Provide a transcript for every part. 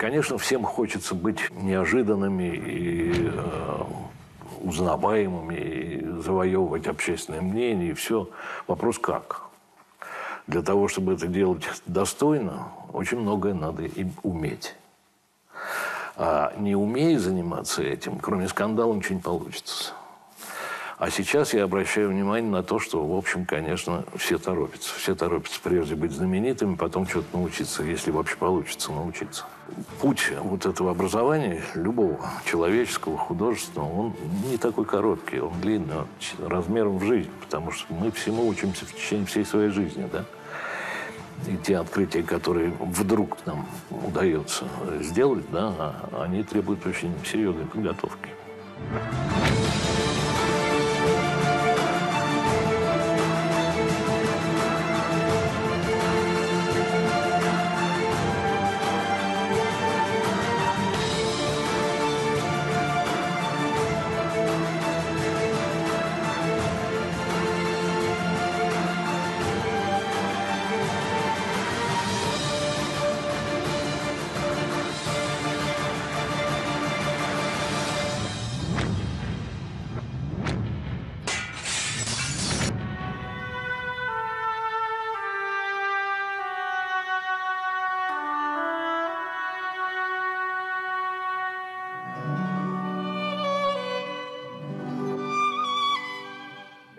Конечно, всем хочется быть неожиданными и узнаваемыми, и завоевывать общественное мнение, и все. Вопрос как? Для того, чтобы это делать достойно, очень многое надо им уметь. А не умея заниматься этим, кроме скандала, ничего не получится. А сейчас я обращаю внимание на то, что, в общем, конечно, все торопятся. Все торопятся прежде быть знаменитыми, потом что-то научиться, если вообще получится научиться. Путь вот этого образования, любого, человеческого, художественного, он не такой короткий, он длинный, он размером в жизнь, потому что мы всему учимся в течение всей своей жизни, да? И те открытия, которые вдруг нам удается сделать, да, они требуют очень серьезной подготовки.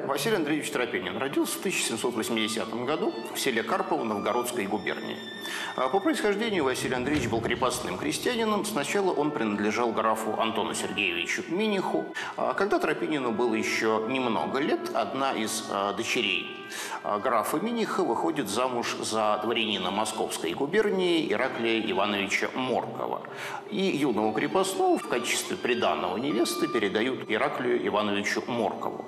Василий Андреевич Тропинин родился в 1780 году в селе Карпово Новгородской губернии. По происхождению Василий Андреевич был крепостным крестьянином. Сначала он принадлежал графу Антону Сергеевичу Миниху. Когда Тропинину было еще немного лет, одна из дочерей графа Миниха выходит замуж за дворянина Московской губернии Ираклия Ивановича Моркова. И юного крепостного в качестве приданого невесты передают Ираклию Ивановичу Моркову.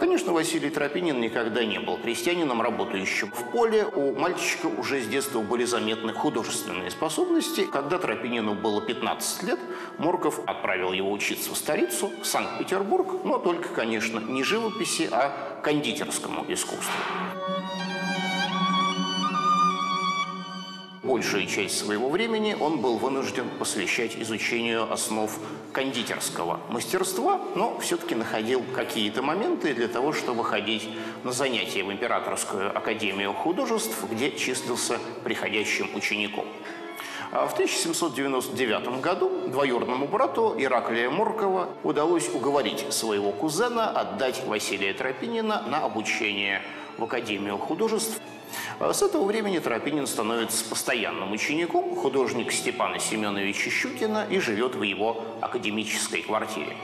Конечно, Василий Тропинин никогда не был крестьянином, работающим в поле. У мальчика уже с детства были заметны художественные способности. Когда Тропинину было 15 лет, Морков отправил его учиться в столицу, в Санкт-Петербург, но только, конечно, не живописи, а кондитерскому искусству. Большую часть своего времени он был вынужден посвящать изучению основ кондитерского мастерства, но все-таки находил какие-то моменты для того, чтобы ходить на занятия в Императорскую академию художеств, где числился приходящим учеником. В 1799 году двоюродному брату Ираклия Моркова удалось уговорить своего кузена отдать Василия Тропинина на обучение в Академию художеств. С этого времени Тропинин становится постоянным учеником художника Степана Семеновича Щукина и живет в его академической квартире.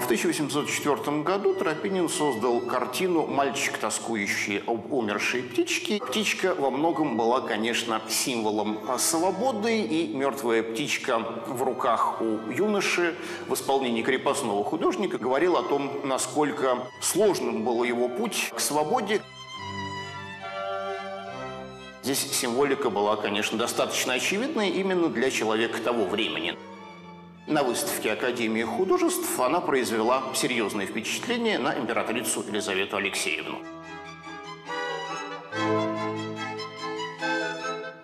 В 1804 году Тропинин создал картину «Мальчик, тоскующий об умершей птичке». Птичка во многом была, конечно, символом свободы, и мертвая птичка в руках у юноши в исполнении крепостного художника говорила о том, насколько сложным был его путь к свободе. Здесь символика была, конечно, достаточно очевидной именно для человека того времени. На выставке Академии художеств она произвела серьезное впечатление на императрицу Елизавету Алексеевну.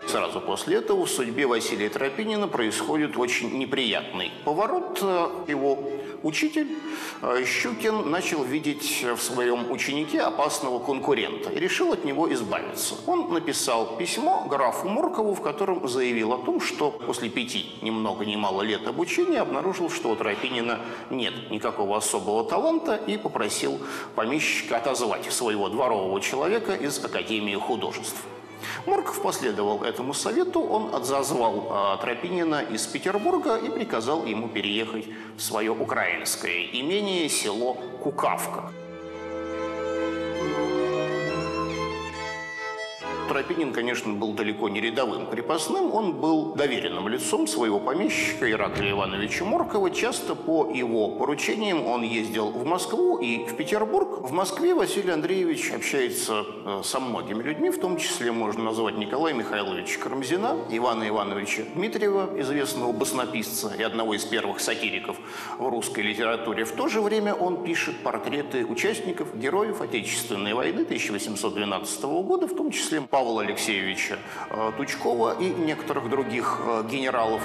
Сразу после этого в судьбе Василия Тропинина происходит очень неприятный поворот. Его учитель Щукин начал видеть в своем ученике опасного конкурента и решил от него избавиться. Он написал письмо графу Моркову, в котором заявил о том, что после 5 ни много ни мало лет обучения обнаружил, что у Тропинина нет никакого особого таланта, и попросил помещика отозвать своего дворового человека из Академии художеств. Морков последовал этому совету, он отозвал Тропинина из Петербурга и приказал ему переехать в свое украинское имение, село Кукавка. Тропинин, конечно, был далеко не рядовым крепостным, он был доверенным лицом своего помещика Ираклия Ивановича Моркова. Часто по его поручениям он ездил в Москву и в Петербург. В Москве Василий Андреевич общается со многими людьми, в том числе можно назвать Николая Михайловича Карамзина, Ивана Ивановича Дмитриева, известного баснописца и одного из первых сатириков в русской литературе. В то же время он пишет портреты участников, героев Отечественной войны 1812 года, в том числе Павла Алексеевича Тучкова и некоторых других генералов.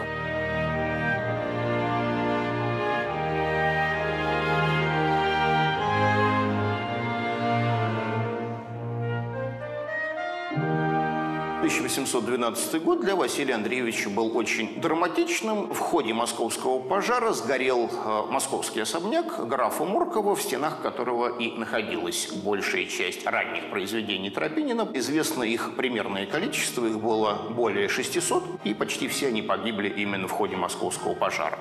В 1812 год для Василия Андреевича был очень драматичным. В ходе московского пожара сгорел московский особняк графа Моркова, в стенах которого и находилась большая часть ранних произведений Тропинина. Известно их примерное количество, их было более 600, и почти все они погибли именно в ходе московского пожара.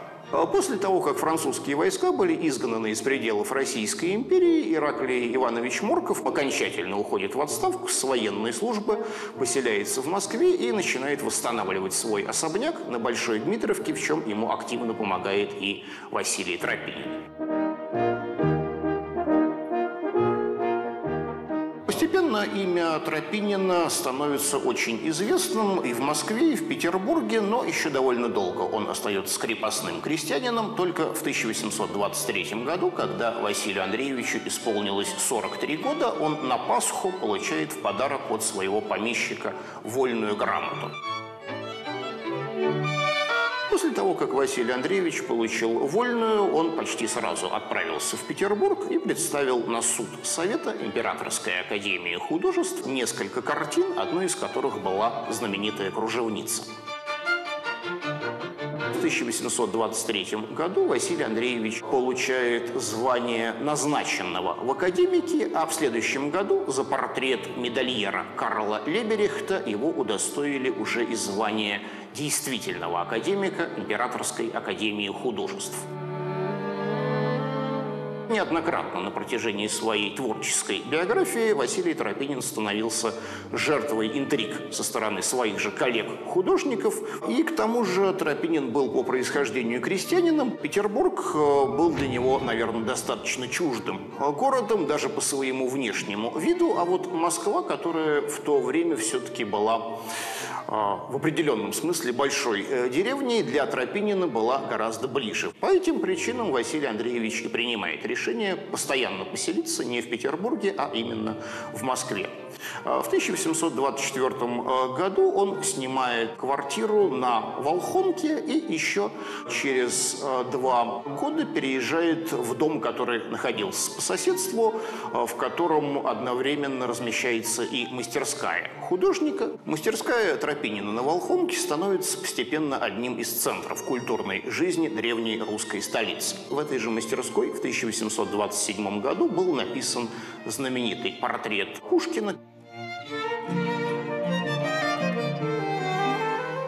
После того, как французские войска были изгнаны из пределов Российской империи, Ираклий Иванович Морков окончательно уходит в отставку с военной службы, поселяется в Москве и начинает восстанавливать свой особняк на Большой Дмитровке, в чем ему активно помогает и Василий Тропинин. Постепенно имя Тропинина становится очень известным и в Москве, и в Петербурге, но еще довольно долго он остается крепостным крестьянином. Только в 1823 году, когда Василию Андреевичу исполнилось 43 года, он на Пасху получает в подарок от своего помещика вольную грамоту. После того, как Василий Андреевич получил вольную, он почти сразу отправился в Петербург и представил на суд Совета Императорской академии художеств несколько картин, одной из которых была знаменитая «Кружевница». В 1823 году Василий Андреевич получает звание назначенного в академике, а в следующем году за портрет медальера Карла Леберихта его удостоили уже и звания действительного академика Императорской академии художеств. Неоднократно на протяжении своей творческой биографии Василий Тропинин становился жертвой интриг со стороны своих же коллег-художников. И к тому же Тропинин был по происхождению крестьянином. Петербург был для него, наверное, достаточно чуждым городом, даже по своему внешнему виду. А вот Москва, которая в то время все-таки была в определенном смысле большой деревней, для Тропинина была гораздо ближе. По этим причинам Василий Андреевич и принимает решение постоянно поселиться не в Петербурге, а именно в Москве. В 1824 году он снимает квартиру на Волхонке и еще через 2 года переезжает в дом, который находился по соседству, в котором одновременно размещается и мастерская художника. Мастерская Тропинина на Волхонке становится постепенно одним из центров культурной жизни древней русской столицы. В этой же мастерской в 1827 году был написан знаменитый портрет Пушкина.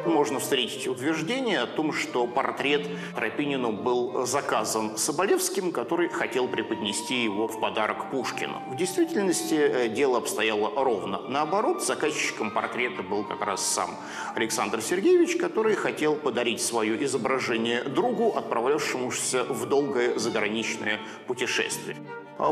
Можно встретить утверждение о том, что портрет Тропинину был заказан Соболевским, который хотел преподнести его в подарок Пушкину. В действительности дело обстояло ровно наоборот. Заказчиком портрета был как раз сам Александр Сергеевич, который хотел подарить свое изображение другу, отправлявшемуся в долгое заграничное путешествие.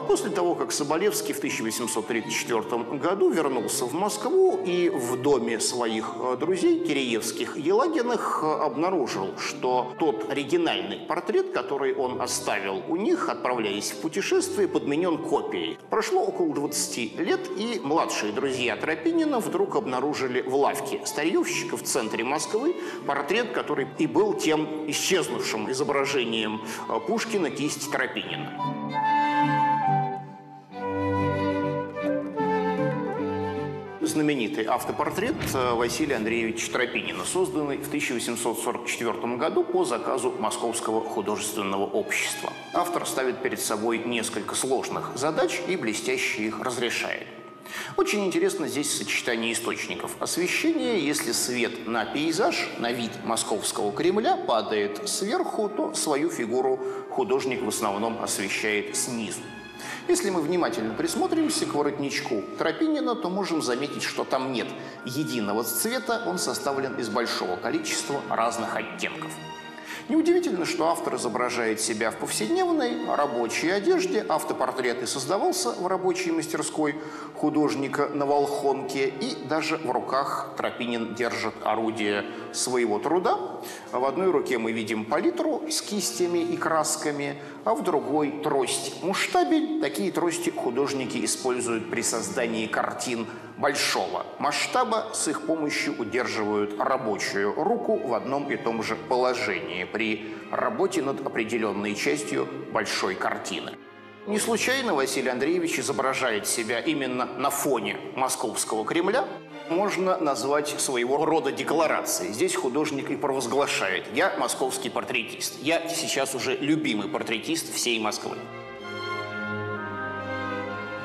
После того, как Соболевский в 1834 году вернулся в Москву и в доме своих друзей Киреевских Елагиных обнаружил, что тот оригинальный портрет, который он оставил у них, отправляясь в путешествие, подменен копией. Прошло около 20 лет, и младшие друзья Тропинина вдруг обнаружили в лавке старьевщика в центре Москвы портрет, который и был тем исчезнувшим изображением Пушкина «Кисть Тропинина». Знаменитый автопортрет Василия Андреевича Тропинина, созданный в 1844 году по заказу Московского художественного общества. Автор ставит перед собой несколько сложных задач и блестяще их разрешает. Очень интересно здесь сочетание источников освещения. Если свет на пейзаж, на вид московского Кремля падает сверху, то свою фигуру художник в основном освещает снизу. Если мы внимательно присмотримся к воротничку Тропинина, то можем заметить, что там нет единого цвета, он составлен из большого количества разных оттенков. Неудивительно, что автор изображает себя в повседневной рабочей одежде. Автопортрет и создавался в рабочей мастерской художника на Волхонке, и даже в руках Тропинин держит орудие своего труда. В одной руке мы видим палитру с кистями и красками, а в другой – трость муштабель. Такие трости художники используют при создании картин большого масштаба. С их помощью удерживают рабочую руку в одном и том же положении при работе над определенной частью большой картины. Не случайно Василий Андреевич изображает себя именно на фоне московского Кремля. Можно назвать своего рода декларацией. Здесь художник и провозглашает: «Я московский портретист. Я сейчас уже любимый портретист всей Москвы».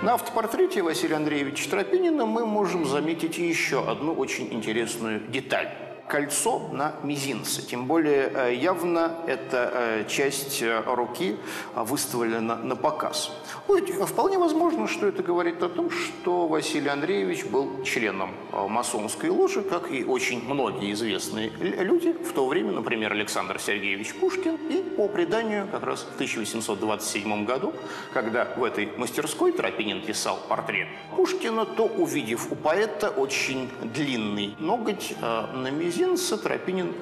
На автопортрете Василия Андреевича Тропинина мы можем заметить еще одну очень интересную деталь. Кольцо на мизинце. Тем более явно эта часть руки выставлена на показ. Вполне возможно, что это говорит о том, что Василий Андреевич был членом масонской ложи, как и очень многие известные люди. В то время, например, Александр Сергеевич Пушкин. И по преданию, как раз в 1827 году, когда в этой мастерской Тропинин писал портрет Пушкина, то, увидев у поэта очень длинный ноготь на мизинце, Тропинин,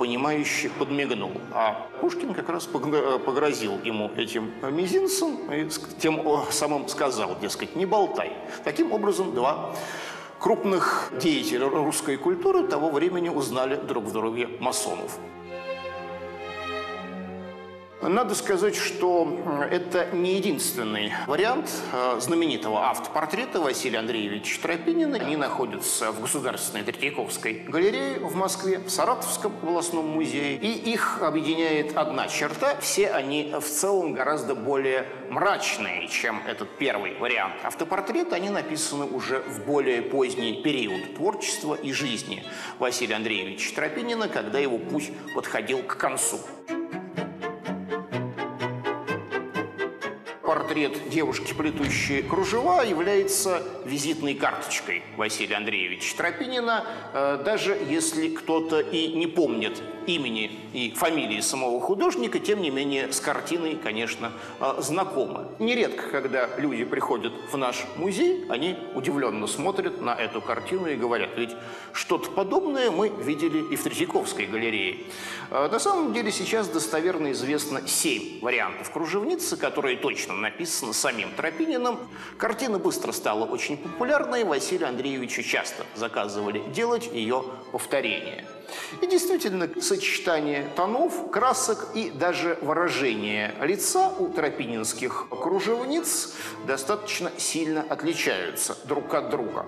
понимающе подмигнул. А Пушкин как раз погрозил ему этим мизинцем и тем самым сказал, дескать, не болтай. Таким образом, два крупных деятеля русской культуры того времени узнали друг в друге масонов. Надо сказать, что это не единственный вариант знаменитого автопортрета Василия Андреевича Тропинина. Они находятся в Государственной Третьяковской галерее в Москве, в Саратовском областном музее. И их объединяет одна черта. Все они в целом гораздо более мрачные, чем этот первый вариант автопортрета. Они написаны уже в более поздний период творчества и жизни Василия Андреевича Тропинина, когда его путь подходил к концу. Портрет девушки, плетущей кружева, является визитной карточкой Василия Андреевича Тропинина. Даже если кто-то и не помнит имени и фамилии самого художника, тем не менее с картиной, конечно, знакомы. Нередко, когда люди приходят в наш музей, они удивленно смотрят на эту картину и говорят: ведь что-то подобное мы видели и в Третьяковской галерее. На самом деле сейчас достоверно известно 7 вариантов кружевницы, которые точно написано самим Тропининым. Картина быстро стала очень популярной, Василию Андреевичу часто заказывали делать ее повторение. И действительно, сочетание тонов, красок и даже выражение лица у тропининских кружевниц достаточно сильно отличаются друг от друга.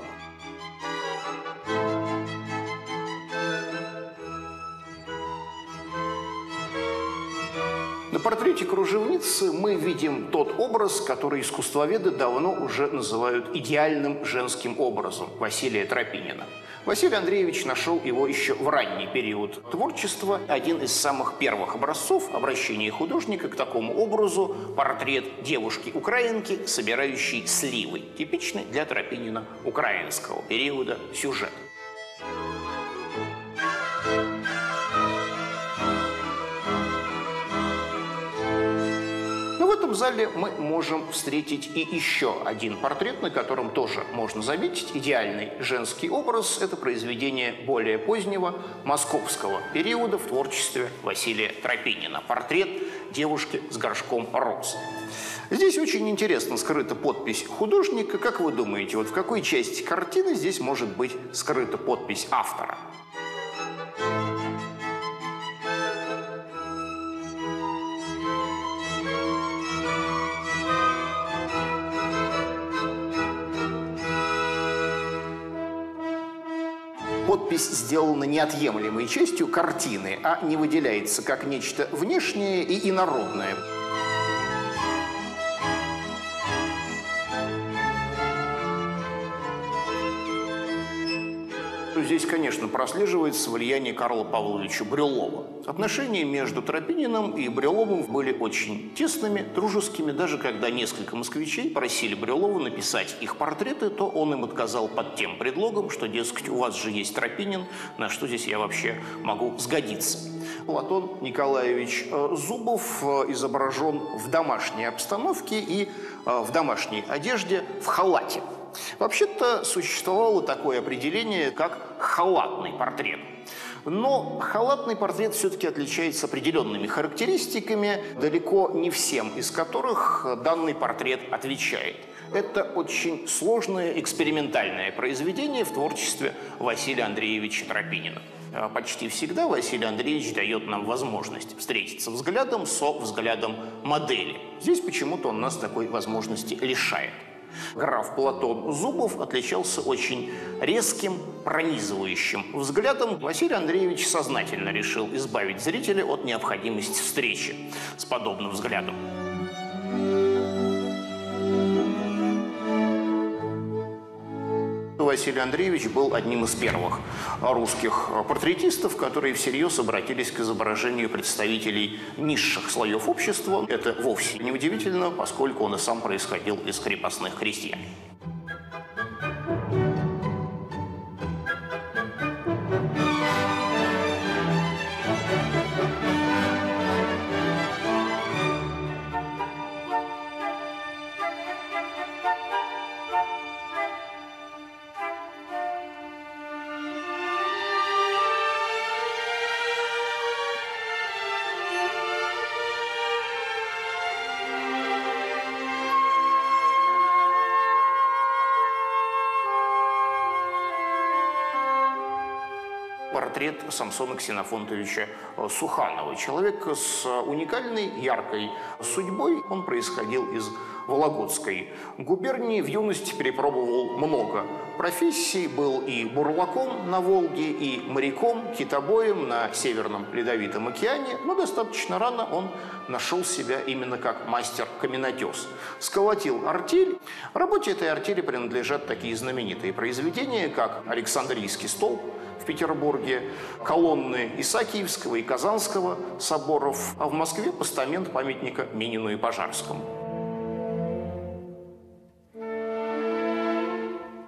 На портрете кружевницы мы видим тот образ, который искусствоведы давно уже называют идеальным женским образом Василия Тропинина. Василий Андреевич нашел его еще в ранний период творчества. Один из самых первых образцов обращения художника к такому образу – портрет девушки-украинки, собирающей сливы, типичный для Тропинина украинского периода сюжет. В зале мы можем встретить и еще один портрет, на котором тоже можно заметить идеальный женский образ. Это произведение более позднего московского периода в творчестве Василия Тропинина. Портрет девушки с горшком роз. Здесь очень интересно скрыта подпись художника. Как вы думаете, вот в какой части картины здесь может быть скрыта подпись автора? Подпись сделана неотъемлемой частью картины, а не выделяется как нечто внешнее и инородное. Здесь, конечно, прослеживается влияние Карла Павловича Брюлова. Отношения между Тропининым и Брюловым были очень тесными, дружескими. Даже когда несколько москвичей просили Брюлова написать их портреты, то он им отказал под тем предлогом, что, дескать, у вас же есть Тропинин, на что здесь я вообще могу сгодиться. Платон Николаевич Зубов изображен в домашней обстановке и в домашней одежде, в халате. Вообще-то существовало такое определение, как халатный портрет. Но халатный портрет все-таки отличается определенными характеристиками, далеко не всем из которых данный портрет отвечает. Это очень сложное экспериментальное произведение в творчестве Василия Андреевича Тропинина. Почти всегда Василий Андреевич дает нам возможность встретиться взглядом со взглядом модели. Здесь почему-то он нас такой возможности лишает. Граф Платон Зубов отличался очень резким, пронизывающим взглядом. Василий Андреевич сознательно решил избавить зрителя от необходимости встречи с подобным взглядом. Василий Андреевич был одним из первых русских портретистов, которые всерьез обратились к изображению представителей низших слоев общества. Это вовсе не удивительно, поскольку он и сам происходил из крепостных крестьян. Портрет Самсона Ксенофонтовича Суханова. Человек с уникальной, яркой судьбой. Он происходил из Вологодской губернии. В юности перепробовал много профессий. Был и бурлаком на Волге, и моряком, китобоем на Северном Ледовитом океане. Но достаточно рано он нашел себя именно как мастер-каменотес. Сколотил артель. Работе этой артели принадлежат такие знаменитые произведения, как «Александрийский столб» в Петербурге, колонны Исаакиевского и Казанского соборов, а в Москве постамент памятника Минину и Пожарскому.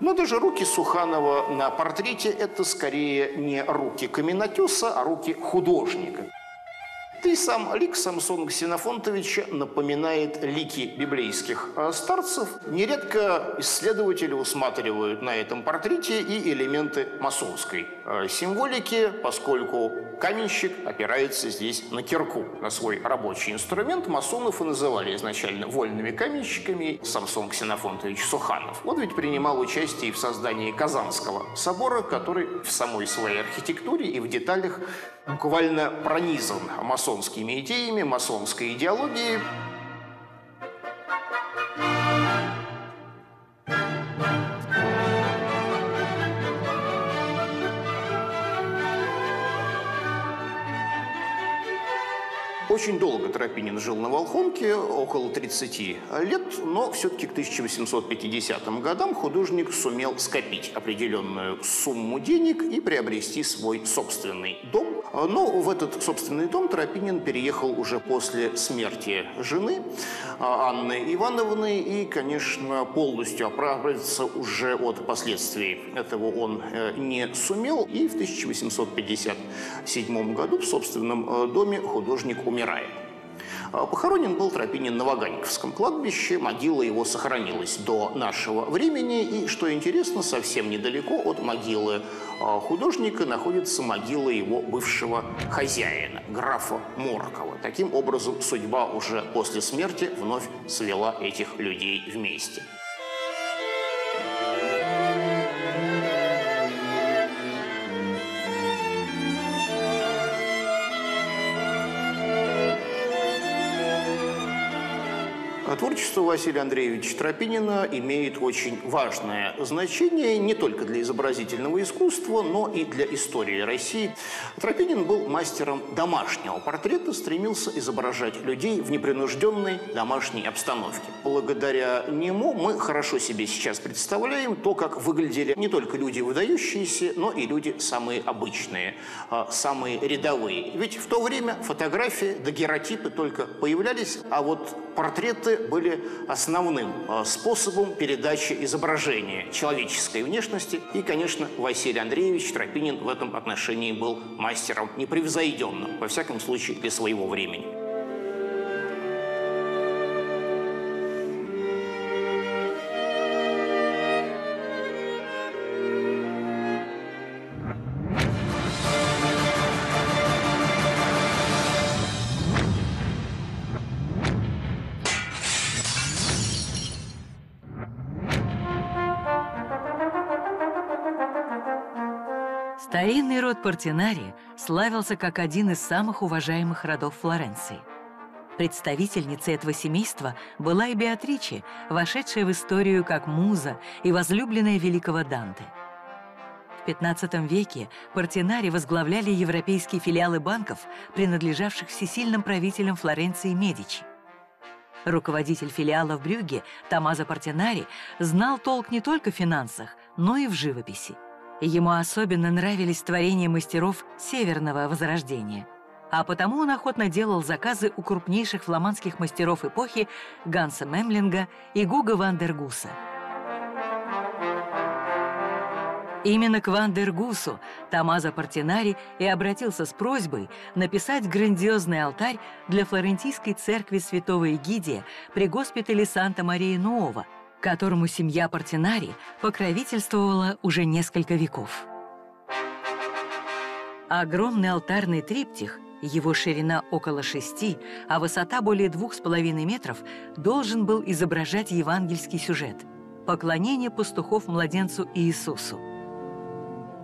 Но даже руки Суханова на портрете – это скорее не руки каменотеса, а руки художника. И сам лик Самсона Ксенофонтовича напоминает лики библейских старцев. Нередко исследователи усматривают на этом портрете и элементы масонской символики, поскольку каменщик опирается здесь на кирку, на свой рабочий инструмент. Масонов и называли изначально вольными каменщиками. Самсон Ксенофонтович Суханов. Он ведь принимал участие и в создании Казанского собора, который в самой своей архитектуре и в деталях буквально пронизан масонскими идеями, масонской идеологией. Очень долго Тропинин жил на Волхонке, около 30 лет, но все-таки к 1850 годам художник сумел скопить определенную сумму денег и приобрести свой собственный дом. Но в этот собственный дом Тропинин переехал уже после смерти жены Анны Ивановны и, конечно, полностью оправиться уже от последствий этого он не сумел. И в 1857 году в собственном доме художник умер. Похоронен был Тропинин на Ваганьковском кладбище, могила его сохранилась до нашего времени, и, что интересно, совсем недалеко от могилы художника находится могила его бывшего хозяина, графа Моркова. Таким образом, судьба уже после смерти вновь свела этих людей вместе. Творчество Василия Андреевича Тропинина имеет очень важное значение не только для изобразительного искусства, но и для истории России. Тропинин был мастером домашнего портрета, стремился изображать людей в непринужденной домашней обстановке. Благодаря нему мы хорошо себе сейчас представляем то, как выглядели не только люди выдающиеся, но и люди самые обычные, самые рядовые. Ведь в то время фотографии да геротипы только появлялись, а вот портреты были основным способом передачи изображения человеческой внешности. И, конечно, Василий Андреевич Тропинин в этом отношении был мастером непревзойденным, во всяком случае, для своего времени. Старинный род Портинари славился как один из самых уважаемых родов Флоренции. Представительницей этого семейства была и Беатриче, вошедшая в историю как муза и возлюбленная великого Данте. В XV веке Портинари возглавляли европейские филиалы банков, принадлежавших всесильным правителям Флоренции Медичи. Руководитель филиала в Брюгге Томмазо Портинари знал толк не только в финансах, но и в живописи. Ему особенно нравились творения мастеров Северного Возрождения, а потому он охотно делал заказы у крупнейших фламандских мастеров эпохи Ганса Мемлинга и Гуго Ван дер Гуса. Именно к Ван дер Гусу Томмазо Портинари и обратился с просьбой написать грандиозный алтарь для флорентийской церкви святого Эгидия при госпитале Санта-Мария-Нуова, которому семья Портинари покровительствовала уже несколько веков. Огромный алтарный триптих, его ширина около 6, а высота более 2,5 метров, должен был изображать евангельский сюжет – поклонение пастухов младенцу Иисусу.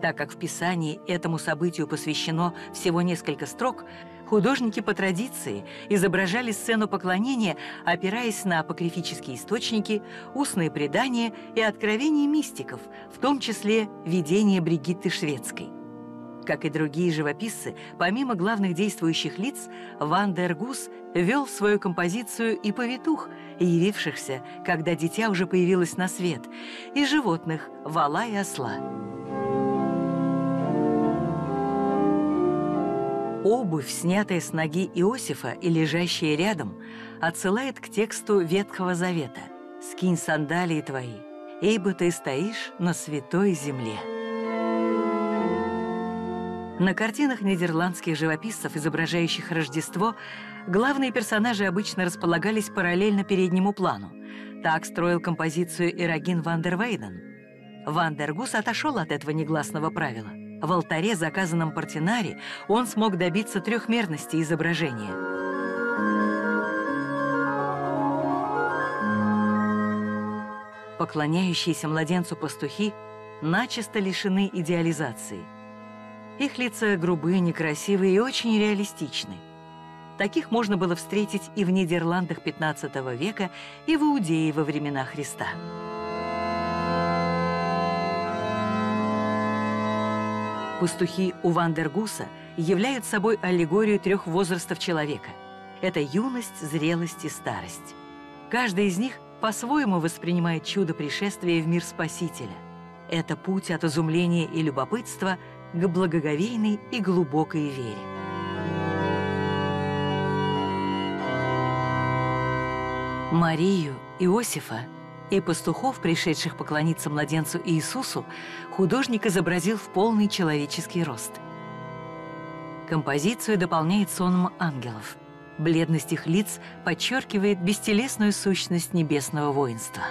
Так как в Писании этому событию посвящено всего несколько строк, художники по традиции изображали сцену поклонения, опираясь на апокрифические источники, устные предания и откровения мистиков, в том числе видение Бригитты Шведской. Как и другие живописцы, помимо главных действующих лиц, Ван дер Гус ввел в свою композицию и повитух, явившихся, когда дитя уже появилось на свет, и животных – вала и осла. Обувь, снятая с ноги Иосифа и лежащая рядом, отсылает к тексту Ветхого Завета «Скинь сандалии твои, ибо ты стоишь на святой земле». На картинах нидерландских живописцев, изображающих Рождество, главные персонажи обычно располагались параллельно переднему плану. Так строил композицию Ирагин Ван дер Вейден. Ван дер Гус отошел от этого негласного правила. В алтаре, заказанном Портинари, он смог добиться трехмерности изображения. Поклоняющиеся младенцу пастухи начисто лишены идеализации. Их лица грубые, некрасивые и очень реалистичны. Таких можно было встретить и в Нидерландах XV века, и в Иудее во времена Христа. Пастухи у Ван дер Гуса являют собой аллегорию трех возрастов человека. Это юность, зрелость и старость. Каждый из них по-своему воспринимает чудо пришествия в мир Спасителя. Это путь от изумления и любопытства к благоговейной и глубокой вере. Марию, Иосифа и пастухов, пришедших поклониться младенцу Иисусу, художник изобразил в полный человеческий рост. Композицию дополняет соном ангелов. Бледность их лиц подчеркивает бестелесную сущность небесного воинства.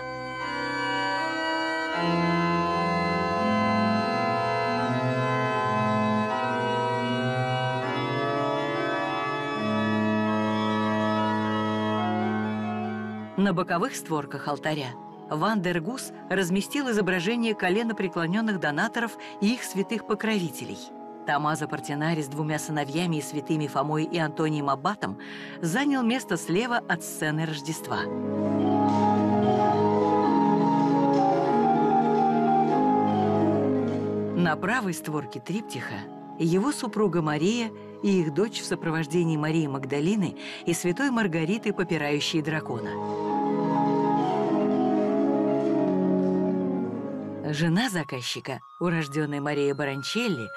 На боковых створках алтаря Ван дер Гус разместил изображение коленопреклоненных донаторов и их святых покровителей. Томмазо Портинари с двумя сыновьями и святыми Фомой и Антонием Аббатом занял место слева от сцены Рождества. На правой створке триптиха его супруга Мария и их дочь в сопровождении Марии Магдалины и святой Маргариты, попирающей дракона. Жена заказчика, урожденная Мария Баранчелли,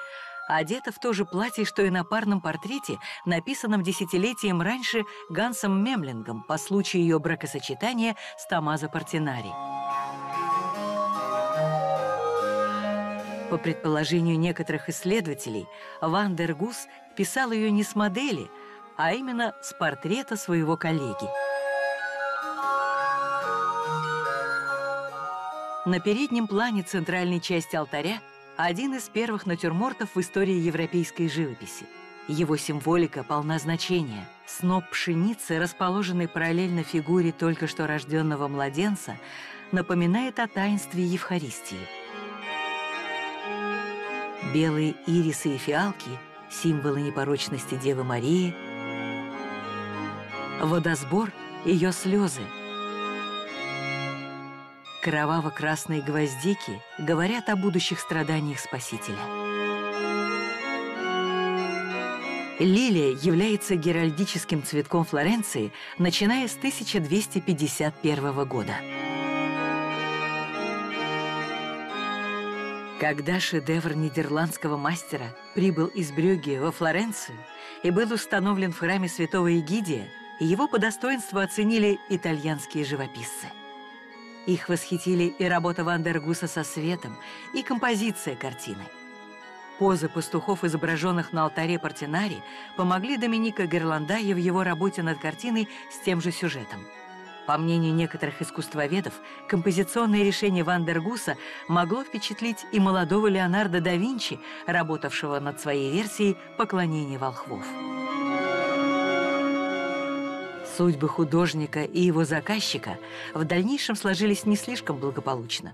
одета в то же платье, что и на парном портрете, написанном десятилетием раньше Гансом Мемлингом по случаю ее бракосочетания с Томмазо Портинари. По предположению некоторых исследователей, Ван дер Гус писал ее не с модели, а именно с портрета своего коллеги. На переднем плане центральной части алтаря один из первых натюрмортов в истории европейской живописи. Его символика полна значения. Сноп пшеницы, расположенный параллельно фигуре только что рожденного младенца, напоминает о таинстве Евхаристии. белые ирисы и фиалки, символы непорочности Девы Марии, водосбор – ее слезы, кроваво-красные гвоздики говорят о будущих страданиях Спасителя. Лилия является геральдическим цветком Флоренции, начиная с 1251 года. Когда шедевр нидерландского мастера прибыл из Брюгге во Флоренцию и был установлен в храме святого Эгидия, его по достоинству оценили итальянские живописцы. Их восхитили и работа Ван дер Гуса со светом, и композиция картины. Позы пастухов, изображенных на алтаре Портинари, помогли Доменико Герландайо в его работе над картиной с тем же сюжетом. По мнению некоторых искусствоведов, композиционное решение Ван дер Гуса могло впечатлить и молодого Леонардо да Винчи, работавшего над своей версией «Поклонение волхвов». Судьбы художника и его заказчика в дальнейшем сложились не слишком благополучно.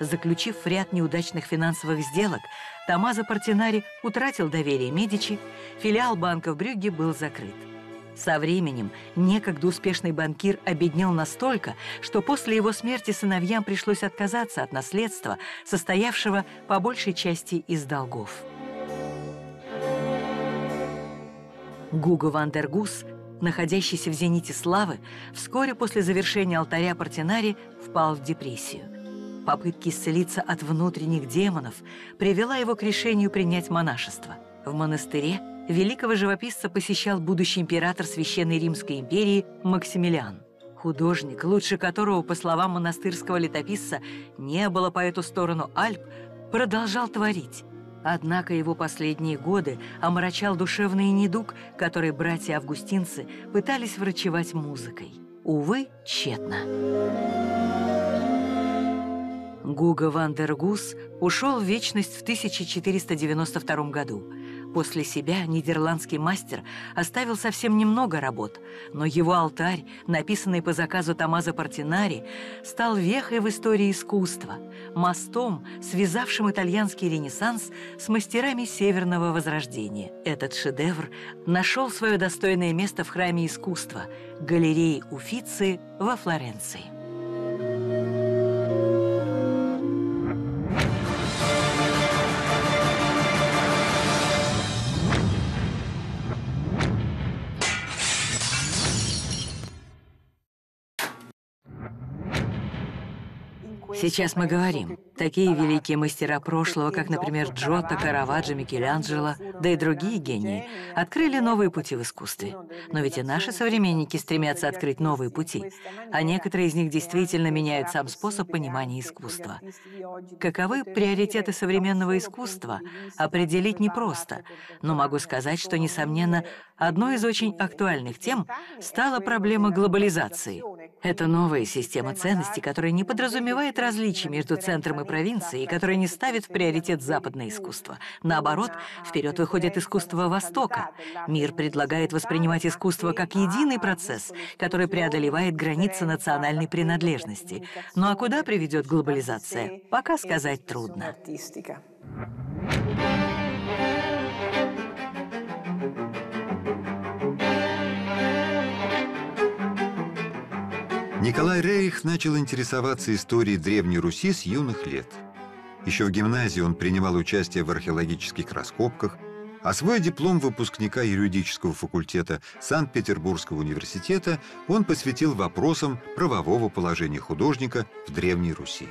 Заключив ряд неудачных финансовых сделок, Томмазо Портинари утратил доверие Медичи, филиал банка в Брюгге был закрыт. Со временем некогда успешный банкир обеднел настолько, что после его смерти сыновьям пришлось отказаться от наследства, состоявшего по большей части из долгов. Гуго Ван дер Гус, находящийся в зените славы, вскоре после завершения алтаря Портинари впал в депрессию. Попытки исцелиться от внутренних демонов привела его к решению принять монашество. В монастыре великого живописца посещал будущий император Священной Римской империи Максимилиан. Художник, лучше которого, по словам монастырского летописца, не было по эту сторону Альп, продолжал творить. Однако его последние годы омрачал душевный недуг, который братья-августинцы пытались врачевать музыкой. Увы, тщетно. Гуго Ван дер Гус ушел в вечность в 1492 году. После себя нидерландский мастер оставил совсем немного работ, но его алтарь, написанный по заказу Томмазо Портинари, стал вехой в истории искусства, мостом, связавшим итальянский Ренессанс с мастерами Северного Возрождения. Этот шедевр нашел свое достойное место в храме искусства – галереи Уффици во Флоренции. Сейчас мы говорим, такие великие мастера прошлого, как, например, Джота, Караваджо, Микеланджело, да и другие гении, открыли новые пути в искусстве. Но ведь и наши современники стремятся открыть новые пути, а некоторые из них действительно меняют сам способ понимания искусства. Каковы приоритеты современного искусства, определить непросто, но могу сказать, что, несомненно, одной из очень актуальных тем стала проблема глобализации. Это новая система ценностей, которая не подразумевает различий между центром и провинцией, и которая не ставит в приоритет западное искусство. Наоборот, вперед выходит искусство Востока. Мир предлагает воспринимать искусство как единый процесс, который преодолевает границы национальной принадлежности. Ну а куда приведет глобализация, пока сказать трудно. Николай Рерих начал интересоваться историей Древней Руси с юных лет. Еще в гимназии он принимал участие в археологических раскопках, а свой диплом выпускника юридического факультета Санкт-Петербургского университета он посвятил вопросам правового положения художника в Древней Руси.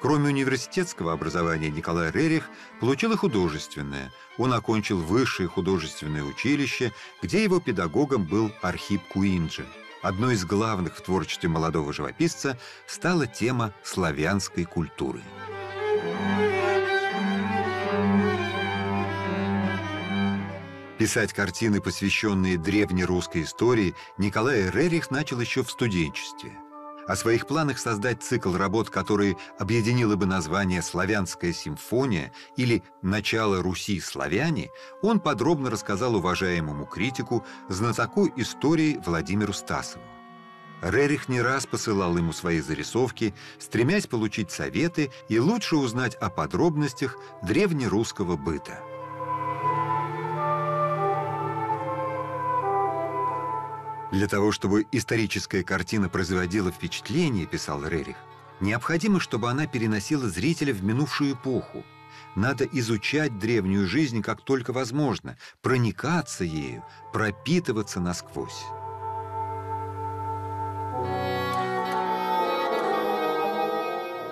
Кроме университетского образования Николай Рерих получил и художественное. Он окончил высшее художественное училище, где его педагогом был Архип Куинджи. Одной из главных в творчестве молодого живописца стала тема славянской культуры. Писать картины, посвященные древнерусской истории, Николай Рерих начал еще в студенчестве. О своих планах создать цикл работ, которые объединило бы название «Славянская симфония» или «Начало Руси славяне», он подробно рассказал уважаемому критику, знатоку истории Владимиру Стасову. Рерих не раз посылал ему свои зарисовки, стремясь получить советы и лучше узнать о подробностях древнерусского быта. Для того, чтобы историческая картина производила впечатление, писал Рерих, необходимо, чтобы она переносила зрителя в минувшую эпоху. Надо изучать древнюю жизнь как только возможно, проникаться ею, пропитываться насквозь.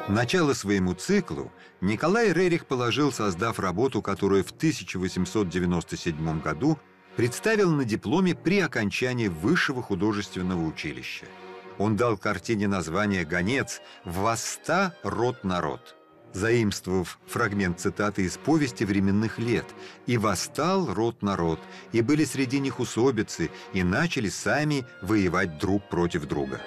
Начало своему циклу Николай Рерих положил, создав работу, которую в 1897 году представил на дипломе при окончании Высшего художественного училища. Он дал картине название «Гонец. Восста род на род», заимствовав фрагмент цитаты из повести временных лет. «И восстал род на род, и были среди них усобицы, и начали сами воевать друг против друга».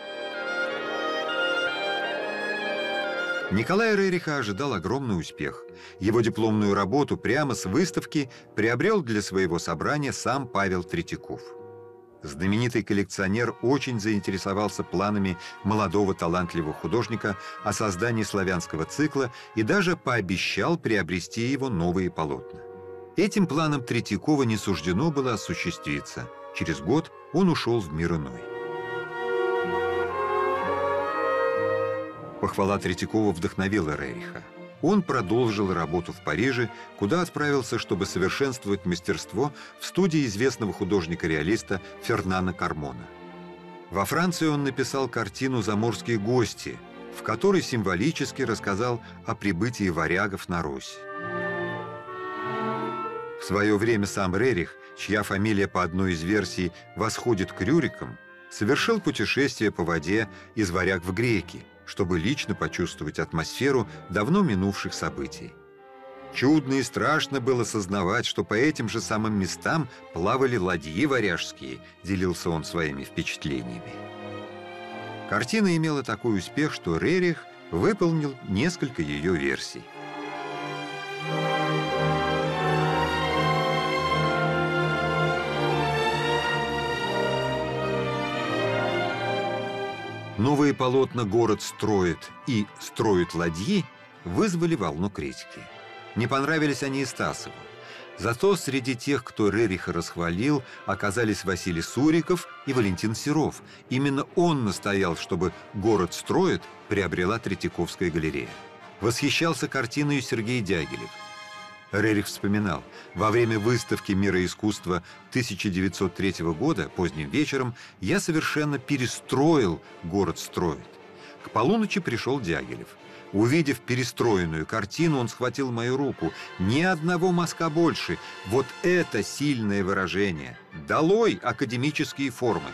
Николая Рериха ожидал огромный успех. Его дипломную работу прямо с выставки приобрел для своего собрания сам Павел Третьяков. Знаменитый коллекционер очень заинтересовался планами молодого талантливого художника о создании славянского цикла и даже пообещал приобрести его новые полотна. Этим планом Третьякова не суждено было осуществиться. Через год он ушел в мир иной. Похвала Третьякова вдохновила Рериха. Он продолжил работу в Париже, куда отправился, чтобы совершенствовать мастерство в студии известного художника-реалиста Фернана Кормона. Во Франции он написал картину «Заморские гости», в которой символически рассказал о прибытии варягов на Русь. В свое время сам Рерих, чья фамилия по одной из версий восходит к Рюрикам, совершил путешествие по воде из Варяг в Греки, чтобы лично почувствовать атмосферу давно минувших событий. Чудно и страшно было сознавать, что по этим же самым местам плавали ладьи варяжские, делился он своими впечатлениями. Картина имела такой успех, что Рерих выполнил несколько ее версий. Новые полотна «Город строит» и «Строят ладьи» вызвали волну критики. Не понравились они и Стасову. Зато среди тех, кто Рериха расхвалил, оказались Василий Суриков и Валентин Серов. Именно он настоял, чтобы «Город строит» приобрела Третьяковская галерея. Восхищался картиной Сергей Дягилев. Рерих вспоминал, во время выставки «Мира искусства» 1903 года, поздним вечером, я совершенно перестроил «Город строит». К полуночи пришел Дягилев. Увидев перестроенную картину, он схватил мою руку. Ни одного мазка больше. Вот это сильное выражение. Долой академические формы.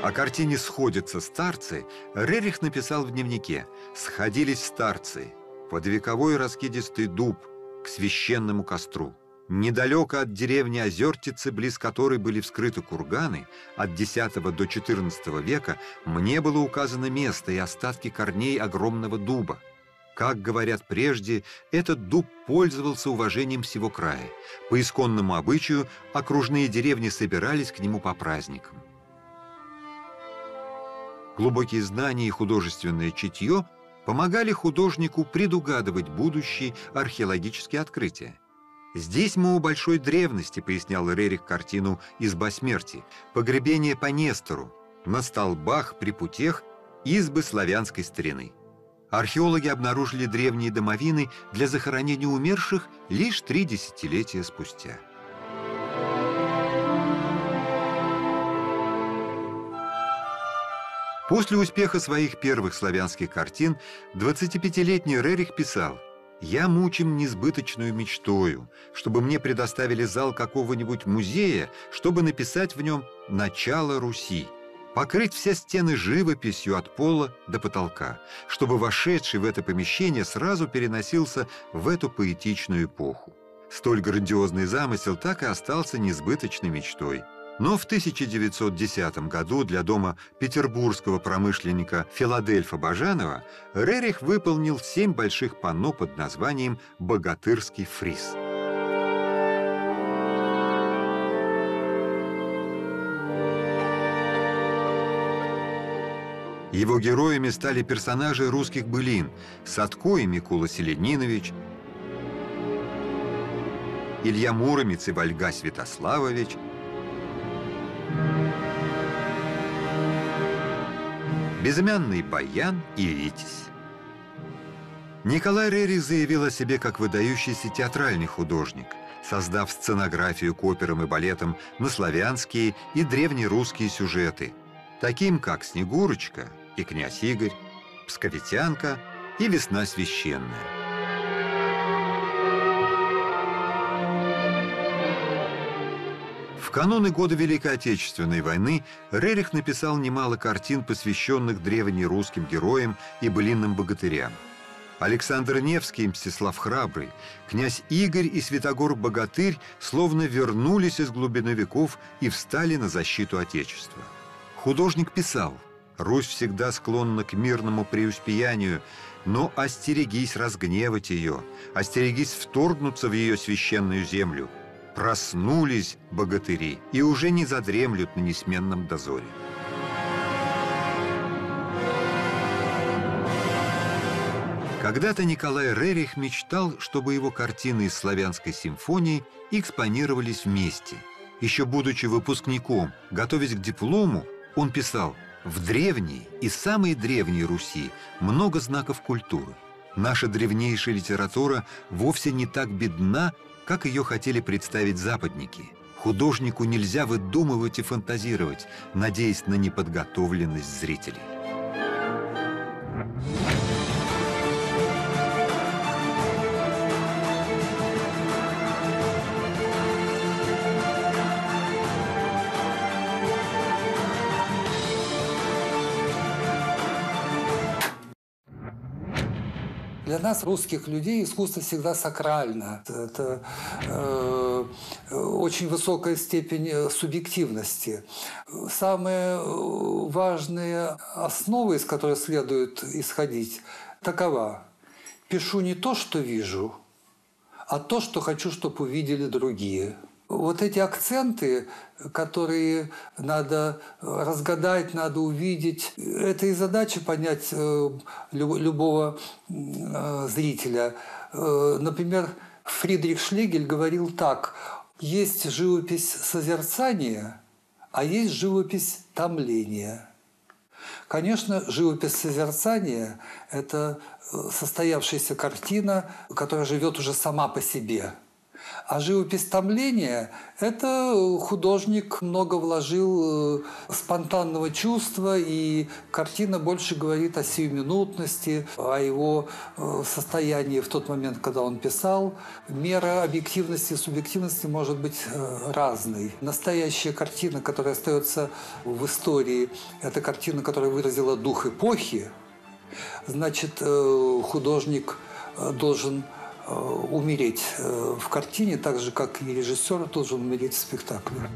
О картине «Сходятся старцы» Рерих написал в дневнике: «Сходились старцы под вековой раскидистый дуб к священному костру. Недалеко от деревни Озертицы, близ которой были вскрыты курганы, от X до XIV века мне было указано место и остатки корней огромного дуба. Как говорят прежде, этот дуб пользовался уважением всего края. По исконному обычаю окружные деревни собирались к нему по праздникам». Глубокие знания и художественное чутье помогали художнику предугадывать будущие археологические открытия. «Здесь мы у большой древности», — пояснял Рерих картину «Изба смерти», «Погребение по Нестору», «На столбах, при путях, избы славянской старины». Археологи обнаружили древние домовины для захоронения умерших лишь 3 десятилетия спустя. После успеха своих первых славянских картин 25-летний Рерих писал: «Я мучим несбыточную мечтою, чтобы мне предоставили зал какого-нибудь музея, чтобы написать в нем «Начало Руси», покрыть все стены живописью от пола до потолка, чтобы вошедший в это помещение сразу переносился в эту поэтичную эпоху». Столь грандиозный замысел так и остался несбыточной мечтой. Но в 1910 году для дома петербургского промышленника Филадельфа Бажанова Рерих выполнил 7 больших панно под названием «Богатырский фриз». Его героями стали персонажи русских былин – Садко и Микула Селенинович, Илья Муромец и Вольга Святославович, Безымянный Баян и Витязь. Николай Рерих заявил о себе как выдающийся театральный художник, создав сценографию к операм и балетам на славянские и древнерусские сюжеты, таким как «Снегурочка» и «Князь Игорь», «Псковитянка» и «Весна священная». В кануны года Великой Отечественной войны Рерих написал немало картин, посвященных древнерусским героям и былинным богатырям. Александр Невский и Мстислав Храбрый, князь Игорь и Святогор-богатырь словно вернулись из глубины веков и встали на защиту Отечества. Художник писал: «Русь всегда склонна к мирному преуспеянию, но остерегись разгневать ее, остерегись вторгнуться в ее священную землю. Проснулись богатыри и уже не задремлют на несменном дозоре». Когда-то Николай Рерих мечтал, чтобы его картины из «Славянской симфонии» экспонировались вместе. Еще будучи выпускником, готовясь к диплому, он писал: «В древней и самой древней Руси много знаков культуры. Наша древнейшая литература вовсе не так бедна, как ее хотели представить западники. Художнику нельзя выдумывать и фантазировать, надеясь на неподготовленность зрителей». Для нас, русских людей, искусство всегда сакрально. Это очень высокая степень субъективности. Самые важные основы, из которых следует исходить, такова: пишу не то, что вижу, а то, что хочу, чтобы увидели другие. Вот эти акценты, которые надо разгадать, надо увидеть, это и задача понять любого зрителя. Например, Фридрих Шлегель говорил так: «Есть живопись созерцания, а есть живопись томления». Конечно, живопись созерцания – это состоявшаяся картина, которая живет уже сама по себе. А живопись томления – это художник много вложил спонтанного чувства, и картина больше говорит о сиюминутности, о его состоянии в тот момент, когда он писал. Мера объективности и субъективности может быть разной. Настоящая картина, которая остается в истории, – это картина, которая выразила дух эпохи. Значит, художник должен умереть в картине, так же, как и режиссер должен умереть в спектакле.